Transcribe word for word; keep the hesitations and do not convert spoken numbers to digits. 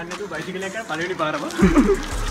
करने तो बाइसिकल लेकर पानी नहीं पा रहा